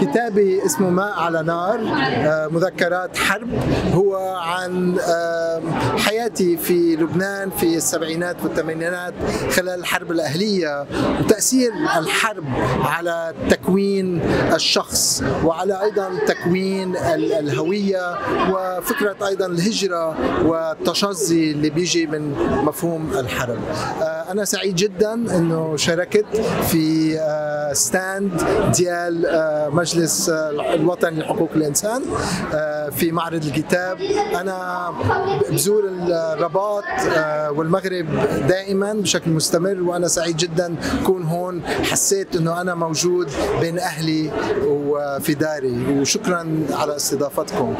كتابي اسمه ماء على نار مذكرات حرب، هو عن حياتي في لبنان في السبعينات والثمانينات خلال الحرب الأهلية وتأثير الحرب على تكوين الشخص وعلى أيضا تكوين الهوية وفكرة أيضا الهجرة والتشظي اللي بيجي من مفهوم الحرب. أنا سعيد جدا أنه شاركت في ستاند ديال المجلس الوطني لحقوق الإنسان في معرض الكتاب. أنا بزور الرباط والمغرب دائما بشكل مستمر، وأنا سعيد جدا أكون هون. حسيت أنه أنا موجود بين أهلي وفي داري، وشكرا على استضافتكم.